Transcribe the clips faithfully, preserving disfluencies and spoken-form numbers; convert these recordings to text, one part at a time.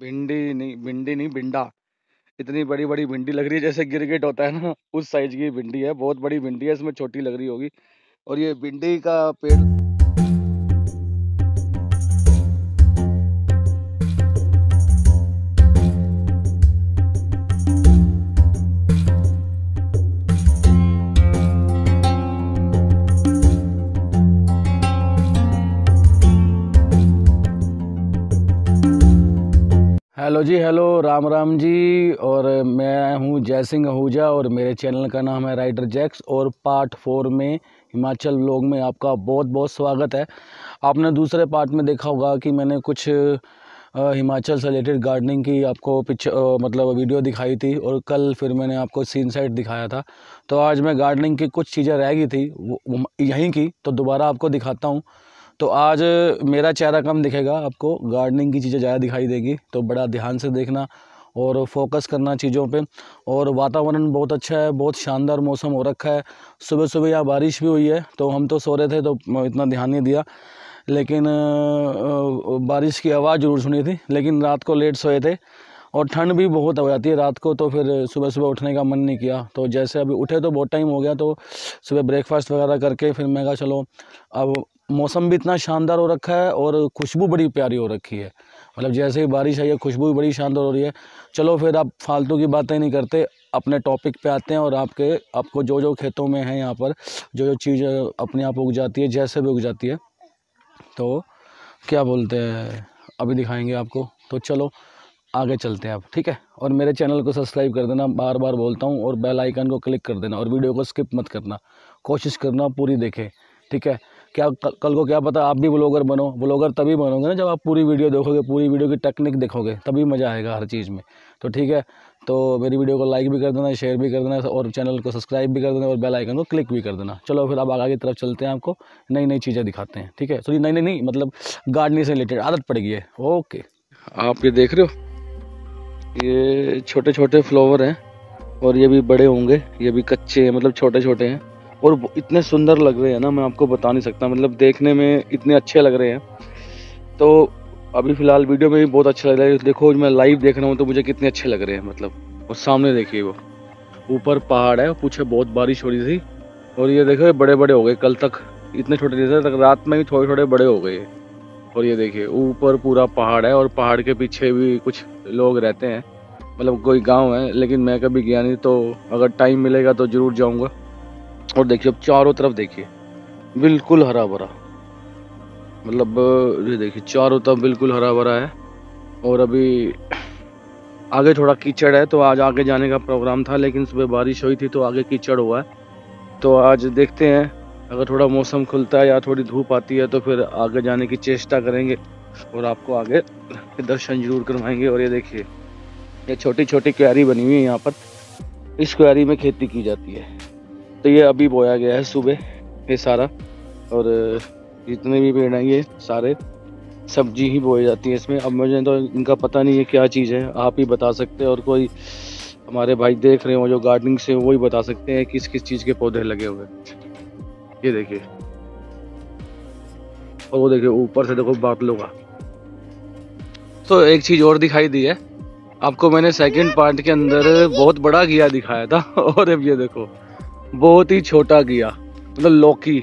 भिंडी नहीं, भिंडी नहीं भिंडा, इतनी बड़ी बड़ी भिंडी लग रही है जैसे गिरगिट होता है ना, उस साइज की भिंडी है, बहुत बड़ी भिंडी है, इसमें छोटी लग रही होगी। और ये भिंडी का पेड़, हेलो जी, हेलो, राम राम जी। और मैं हूं जय सिंह आहूजा और मेरे चैनल का नाम है राइडर जैक्स और पार्ट फोर में हिमाचल व्लॉग में आपका बहुत बहुत स्वागत है। आपने दूसरे पार्ट में देखा होगा कि मैंने कुछ हिमाचल से रिलेटेड गार्डनिंग की आपको पिक्चर मतलब वीडियो दिखाई थी और कल फिर मैंने आपको सीन साइट दिखाया था। तो आज मैं गार्डनिंग की कुछ चीज़ें रह गई थी यहीं की, तो दोबारा आपको दिखाता हूँ। तो आज मेरा चेहरा कम दिखेगा, आपको गार्डनिंग की चीज़ें ज़्यादा दिखाई देगी, तो बड़ा ध्यान से देखना और फोकस करना चीज़ों पे। और वातावरण बहुत अच्छा है, बहुत शानदार मौसम हो रखा है। सुबह सुबह यहाँ बारिश भी हुई है, तो हम तो सो रहे थे तो इतना ध्यान नहीं दिया, लेकिन बारिश की आवाज़ ज़रूर सुनी थी। लेकिन रात को लेट सोए थे और ठंड भी बहुत हो जाती है रात को, तो फिर सुबह सुबह उठने का मन नहीं किया। तो जैसे अभी उठे तो बहुत टाइम हो गया, तो सुबह ब्रेकफास्ट वगैरह करके फिर मैं कहा चलो, अब मौसम भी इतना शानदार हो रखा है और खुशबू बड़ी प्यारी हो रखी है, मतलब जैसे ही बारिश आई है खुशबू बड़ी शानदार हो रही है। चलो फिर आप फालतू की बातें नहीं करते, अपने टॉपिक पे आते हैं। और आपके आपको जो जो खेतों में है यहाँ पर जो जो चीज़ अपने आप उग जाती है, जैसे भी उग जाती है, तो क्या बोलते हैं, अभी दिखाएंगे आपको। तो चलो आगे चलते हैं आप, ठीक है। और मेरे चैनल को सब्सक्राइब कर देना, बार बार बोलता हूँ, और बेल आइकन को क्लिक कर देना और वीडियो को स्किप मत करना, कोशिश करना पूरी देखें, ठीक है। क्या कल को क्या पता आप भी ब्लॉगर बनो। ब्लॉगर तभी बनोगे ना जब आप पूरी वीडियो देखोगे, पूरी वीडियो की टेक्निक देखोगे, तभी मज़ा आएगा हर चीज़ में, तो ठीक है। तो मेरी वीडियो को लाइक भी कर देना, शेयर भी कर देना और चैनल को सब्सक्राइब भी कर देना और बेल आइकन को क्लिक भी कर देना। चलो फिर आप आगे की तरफ चलते हैं, आपको नई नई चीज़ें दिखाते हैं, ठीक है। सॉरी, नई नई नहीं मतलब गार्डनिंग से रिलेटेड आदत पड़ गई है। ओके, आप ये देख रहे हो, ये छोटे छोटे फ्लावर हैं और ये भी बड़े होंगे, ये भी कच्चे हैं, मतलब छोटे छोटे हैं और इतने सुंदर लग रहे हैं ना, मैं आपको बता नहीं सकता, मतलब देखने में इतने अच्छे लग रहे हैं। तो अभी फ़िलहाल वीडियो में भी बहुत अच्छा लग रहा है। देखो मैं लाइव देख रहा हूँ तो मुझे कितने अच्छे लग रहे हैं, मतलब। और सामने देखिए वो ऊपर पहाड़ है, पीछे बहुत बारिश हो रही थी और ये देखो ये बड़े बड़े हो गए, कल तक इतने छोटे थे, तक रात में भी थोड़े थोड़े बड़े हो गए। और ये देखिए ऊपर पूरा पहाड़ है और पहाड़ के पीछे भी कुछ लोग रहते हैं, मतलब कोई गाँव है, लेकिन मैं कभी गया नहीं, तो अगर टाइम मिलेगा तो ज़रूर जाऊँगा। और देखिए अब चारों तरफ देखिए बिल्कुल हरा भरा, मतलब ये देखिए चारों तरफ बिल्कुल हरा भरा है। और अभी आगे थोड़ा कीचड़ है, तो आज आगे जाने का प्रोग्राम था लेकिन सुबह बारिश हुई थी तो आगे कीचड़ हुआ है। तो आज देखते हैं, अगर थोड़ा मौसम खुलता है या थोड़ी धूप आती है तो फिर आगे जाने की चेष्टा करेंगे और आपको आगे दर्शन जरूर करवाएंगे। और ये देखिए ये छोटी छोटी क्यारी बनी हुई है यहाँ पर, इस क्यारी में खेती की जाती है। तो ये अभी बोया गया है सुबह ये सारा, और जितने भी पेड़ हैं ये सारे सब्जी ही बोई जाती है इसमें। अब मुझे तो इनका पता नहीं है क्या चीज़ है, आप ही बता सकते हैं और कोई हमारे भाई देख रहे हो जो गार्डनिंग से, वो ही बता सकते हैं किस किस चीज़ के पौधे लगे हुए। ये देखिए, और वो देखिए ऊपर से देखो बादलों का। तो एक चीज़ और दिखाई दी है आपको, मैंने सेकेंड पार्ट के अंदर बहुत बड़ा गया दिखाया था और अब ये देखो बहुत ही छोटा गया, मतलब लौकी,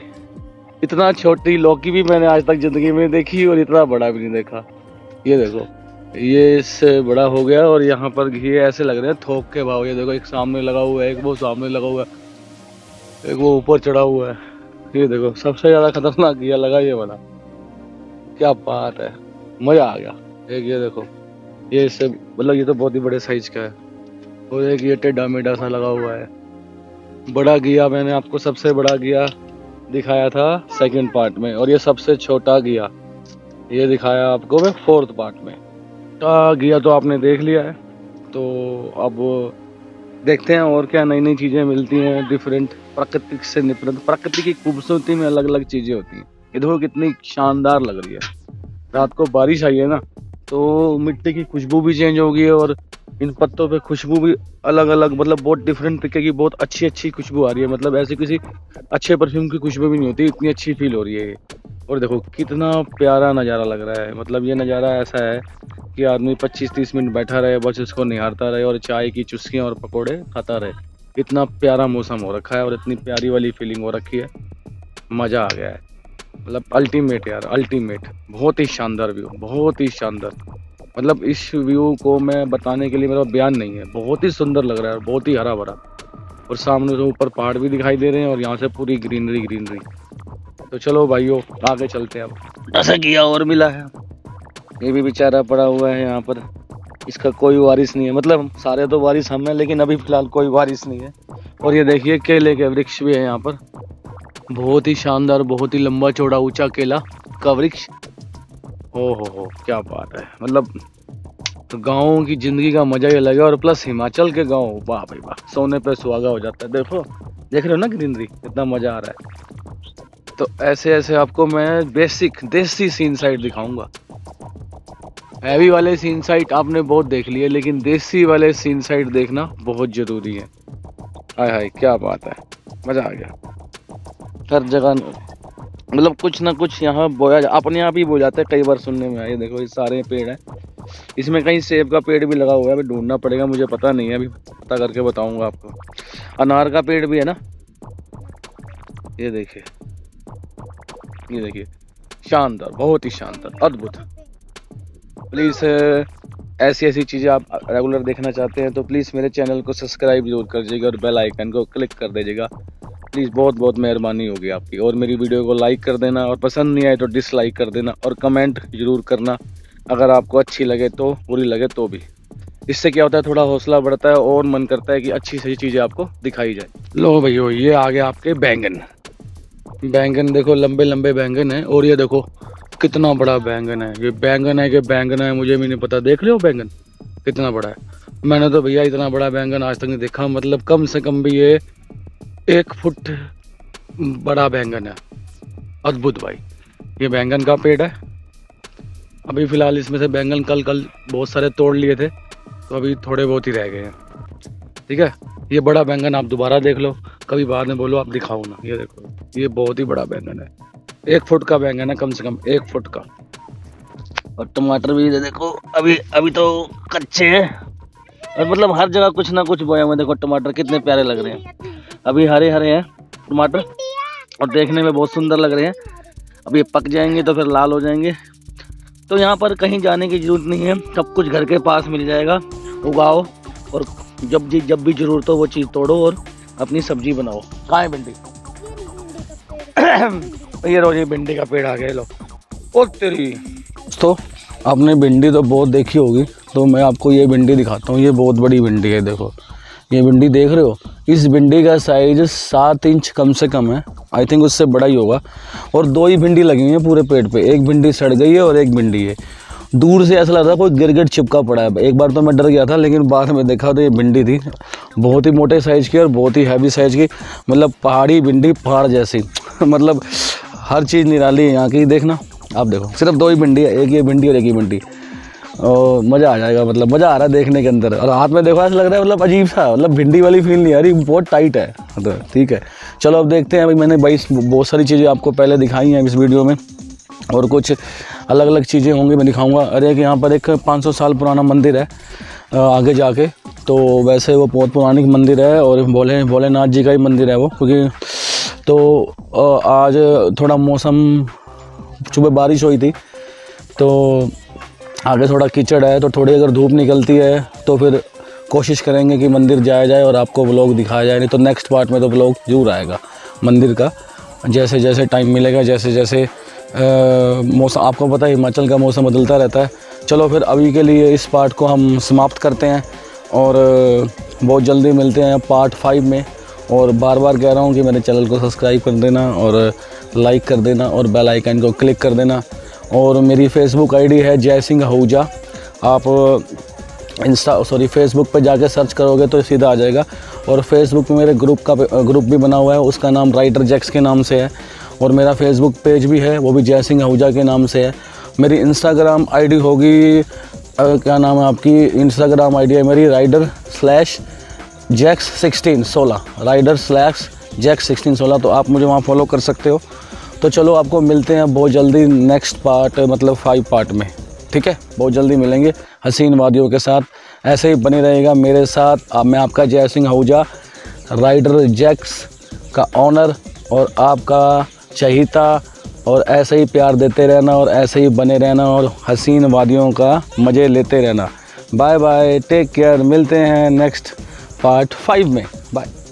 इतना छोटी लौकी भी मैंने आज तक ज़िंदगी में देखी और इतना बड़ा भी नहीं देखा। ये देखो ये इससे बड़ा हो गया और यहाँ पर घी ऐसे लग रहे हैं थोक के भाव। ये देखो एक सामने लगा हुआ है, एक वो सामने लगा हुआ है, एक वो ऊपर चढ़ा हुआ है। ये देखो सबसे ज़्यादा खतरनाक घिया लगा ये वाला, क्या बात है, मज़ा आ गया। एक ये देखो ये इससे मतलब ये तो बहुत ही बड़े साइज का है, और एक ये टेढ़ा मेढ़ा सा लगा हुआ है। बड़ा गया मैंने आपको सबसे बड़ा गया दिखाया था सेकंड पार्ट में, और ये सबसे छोटा गया ये दिखाया आपको मैं फोर्थ पार्ट में। छोटा गया तो आपने देख लिया है, तो अब देखते हैं और क्या नई नई चीज़ें मिलती हैं डिफरेंट, प्रकृति से निपट, प्रकृति की खूबसूरती में अलग अलग चीज़ें होती हैं। ये देखो कितनी शानदार लग रही है, रात को बारिश आई है ना तो मिट्टी की खुशबू भी चेंज होगी और इन पत्तों पे खुशबू भी अलग अलग, मतलब बहुत डिफरेंट तरीके की बहुत अच्छी अच्छी खुशबू आ रही है। मतलब ऐसे किसी अच्छे परफ्यूम की खुशबू भी नहीं होती, इतनी अच्छी फील हो रही है। और देखो कितना प्यारा नज़ारा लग रहा है। मतलब ये नज़ारा ऐसा है कि आदमी पच्चीस तीस मिनट बैठा रहे, बस इसको निहारता रहे और चाय की चुस्कियाँ और पकौड़े खाता रहे। इतना प्यारा मौसम हो रखा है और इतनी प्यारी वाली फीलिंग हो रखी है, मज़ा आ गया है। मतलब अल्टीमेट यार, अल्टीमेट, बहुत ही शानदार व्यू, बहुत ही शानदार। मतलब इस व्यू को मैं बताने के लिए मेरा बयान नहीं है, बहुत ही सुंदर लग रहा है और बहुत ही हरा भरा। और सामने से ऊपर पहाड़ भी दिखाई दे रहे हैं और यहाँ से पूरी ग्रीनरी ग्रीनरी। तो चलो भाइयों आगे चलते हैं। अब ऐसा किया और मिला है, ये भी बेचारा पड़ा हुआ है यहाँ पर, इसका कोई वारिस नहीं है। मतलब सारे तो वारिस हम हैं लेकिन अभी फ़िलहाल कोई वारिस नहीं है। और ये देखिए केले के वृक्ष भी है यहाँ पर, बहुत ही शानदार, बहुत ही लंबा चौड़ा ऊंचा केला का वृक्ष। ओ हो हो क्या बात है। मतलब गाँव की ज़िंदगी का मज़ा ही अलग है। और प्लस हिमाचल के गाँव, वाह भाई वाह, सोने पे सुहागा हो जाता है। देखो देख रहे हो ना ग्रीनरी, इतना मज़ा आ रहा है। तो ऐसे ऐसे आपको मैं बेसिक देसी सीन साइट दिखाऊंगा। हैवी वाले सीन साइट आपने बहुत देख लिए लेकिन देसी वाले सीन साइट देखना बहुत ज़रूरी है। हाय हाय क्या बात है, मज़ा आ गया। हर जगह मतलब कुछ ना कुछ यहाँ बोया जा, अपने आप ही बो जाता है। कई बार सुनने में आया, देखो ये सारे पेड़ हैं, इसमें कहीं सेब का पेड़ भी लगा हुआ है, अभी ढूंढना पड़ेगा, मुझे पता नहीं है, अभी पता करके बताऊंगा आपको। अनार का पेड़ भी है ना, ये देखिए, ये देखिए, शानदार, बहुत ही शानदार, अद्भुत। प्लीज़ ऐसी ऐसी चीज़ें आप रेगुलर देखना चाहते हैं तो प्लीज़ मेरे चैनल को सब्सक्राइब जरूर कर दीजिएगा और बेल आइकन को क्लिक कर दीजिएगा प्लीज़, बहुत बहुत मेहरबानी होगी आपकी। और मेरी वीडियो को लाइक कर देना और पसंद नहीं आए तो डिसलाइक कर देना और कमेंट जरूर करना, अगर आपको अच्छी लगे तो, बुरी लगे तो भी। इससे क्या होता है, थोड़ा हौसला बढ़ता है और मन करता है कि अच्छी सही चीज़ें आपको दिखाई जाए। लो भैया ये आ गया आपके बैंगन। बैंगन देखो लंबे लंबे बैंगन हैं और ये देखो कितना बड़ा बैंगन है। ये बैंगन है कि बैंगन है मुझे भी नहीं पता, देख रहे हो बैंगन कितना बड़ा है। मैंने तो भैया इतना बड़ा बैंगन आज तक नहीं देखा। मतलब कम से कम भी ये एक फुट बड़ा बैंगन है, अद्भुत भाई। ये बैंगन का पेड़ है, अभी फ़िलहाल इसमें से बैंगन कल कल बहुत सारे तोड़ लिए थे तो अभी थोड़े बहुत ही रह गए हैं, ठीक है। ये बड़ा बैंगन आप दोबारा देख लो, कभी बाद में बोलो आप दिखाओ ना। ये देखो ये बहुत ही बड़ा बैंगन है, एक फुट का बैंगन है, कम से कम एक फुट का। और टमाटर भी दे देखो, अभी अभी तो कच्चे हैं। और मतलब हर जगह कुछ ना कुछ बोया हुआ। देखो टमाटर कितने प्यारे लग रहे हैं, अभी हरे हरे हैं टमाटर और देखने में बहुत सुंदर लग रहे हैं। अब ये पक जाएंगे तो फिर लाल हो जाएंगे। तो यहाँ पर कहीं जाने की ज़रूरत नहीं है, सब कुछ घर के पास मिल जाएगा। उगाओ और जब जी जब भी ज़रूरत हो वो चीज़ तोड़ो और अपनी सब्जी बनाओ। कहाँ है भिंडी? ये रोज़ ये भिंडी का पेड़ आ गया। लो ओ तेरी। तो आपने भिंडी तो बहुत देखी होगी तो मैं आपको ये भिंडी दिखाता हूँ। ये बहुत बड़ी भिंडी है, देखो ये भिंडी देख रहे हो। इस भिंडी का साइज सात इंच कम से कम है, आई थिंक उससे बड़ा ही होगा। और दो ही भिंडी लगी हुई है पूरे पेड़ पे, एक भिंडी सड़ गई है और एक भिंडी है। दूर से ऐसा लग रहा था कोई गिरगिट चिपका पड़ा है। एक बार तो मैं डर गया था लेकिन बाद में देखा तो ये भिंडी थी, बहुत ही मोटे साइज़ की और बहुत ही हैवी साइज़ की। मतलब पहाड़ी भिंडी, पहाड़ जैसी। मतलब हर चीज़ निराली है यहाँ की, देखना आप। देखो सिर्फ दो ही भिंडी है, एक ये भिंडी और एक ही भिंडी। और मज़ा आ जाएगा, मतलब मज़ा आ रहा है देखने के अंदर। और हाथ में देखो ऐसा लग रहा है, मतलब अजीब सा, मतलब भिंडी वाली फील नहीं आ रही, बहुत टाइट है। तो ठीक है चलो अब देखते हैं। अभी मैंने भाई बहुत सारी चीज़ें आपको पहले दिखाई हैं इस वीडियो में और कुछ अलग अलग चीज़ें होंगी मैं दिखाऊंगा। अरे कि यहाँ पर एक पाँच सौ साल पुराना मंदिर है आगे जाके, तो वैसे वो बहुत पुरानी मंदिर है और भोले भोलेनाथ जी का ही मंदिर है वो। क्योंकि तो आज थोड़ा मौसम, सुबह बारिश हुई थी तो आगे थोड़ा कीचड़ है, तो थोड़ी अगर धूप निकलती है तो फिर कोशिश करेंगे कि मंदिर जाया जाए और आपको व्लॉग दिखाया जाए। नहीं तो नेक्स्ट पार्ट में तो व्लॉग जरूर आएगा मंदिर का, जैसे जैसे टाइम मिलेगा, जैसे जैसे मौसम। आपको पता है हिमाचल का मौसम बदलता रहता है। चलो फिर अभी के लिए इस पार्ट को हम समाप्त करते हैं और बहुत जल्दी मिलते हैं पार्ट फाइव में। और बार बार कह रहा हूँ कि मेरे चैनल को सब्सक्राइब कर देना और लाइक कर देना और बेल आइकन को क्लिक कर देना। और मेरी फ़ेसबुक आईडी है जय सिंह आहूजा, आप इंस्टा सॉरी फेसबुक पर जाके सर्च करोगे तो सीधा आ जाएगा। और फेसबुक में मेरे ग्रुप का ग्रुप भी बना हुआ है, उसका नाम राइडर जैक्स के नाम से है। और मेरा फेसबुक पेज भी है, वो भी जय सिंह आहूजा के नाम से है। मेरी इंस्टाग्राम आईडी होगी क्या नाम है आपकी इंस्टाग्राम आईडी है मेरी राइडर स्लैश जैक्स सिक्सटीन सोलह राइडर स्लैश जैक्स सिक्सटीन सोलह। तो आप मुझे वहाँ फॉलो कर सकते हो। तो चलो आपको मिलते हैं बहुत जल्दी नेक्स्ट पार्ट मतलब फाइव पार्ट में, ठीक है। बहुत जल्दी मिलेंगे हसीन वादियों के साथ, ऐसे ही बने रहेगा मेरे साथ। मैं आपका जय सिंह आहूजा, राइडर जैक्स का ऑनर और आपका चहिता, और ऐसे ही प्यार देते रहना और ऐसे ही बने रहना और हसीन वादियों का मज़े लेते रहना। बाय बाय, टेक केयर, मिलते हैं नेक्स्ट पार्ट फाइव में। बाय।